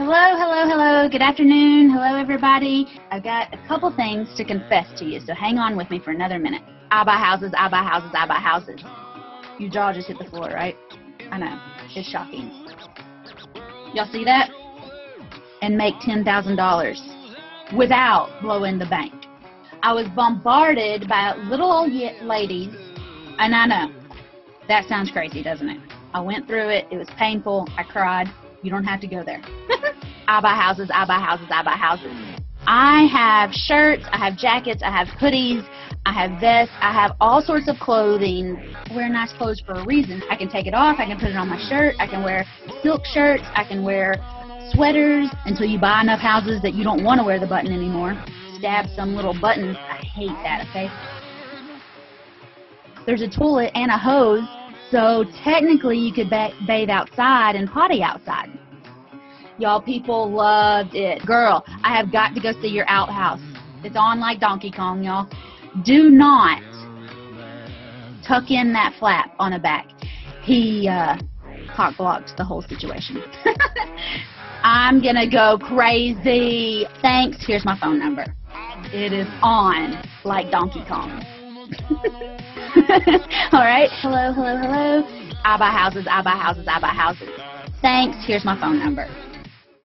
Hello. Good afternoon. Hello, everybody. I've got a couple things to confess to you, so hang on with me for another minute. I buy houses. Your jaw just hit the floor, right? I know. It's shocking. Y'all see that? And make $10,000 without blowing the bank. I was bombarded by little old ladies, and I know. That sounds crazy, doesn't it? I went through it. It was painful. I cried. You don't have to go there. I buy houses. I have shirts, I have jackets, I have hoodies, I have vests, I have all sorts of clothing. I wear nice clothes for a reason. I can take it off, I can put it on my shirt, I can wear silk shirts, I can wear sweaters until you buy enough houses that you don't want to wear the button anymore. Stab some little buttons. I hate that, okay? There's a toilet and a hose, so technically you could bathe outside and potty outside. Y'all, people loved it. Girl, I have got to go see your outhouse. It's on like Donkey Kong, y'all. Do not tuck in that flap on the back. He cock-blocked the whole situation. I'm going to go crazy. Thanks. Here's my phone number. It is on like Donkey Kong. All right. Hello. I buy houses. Thanks. Here's my phone number.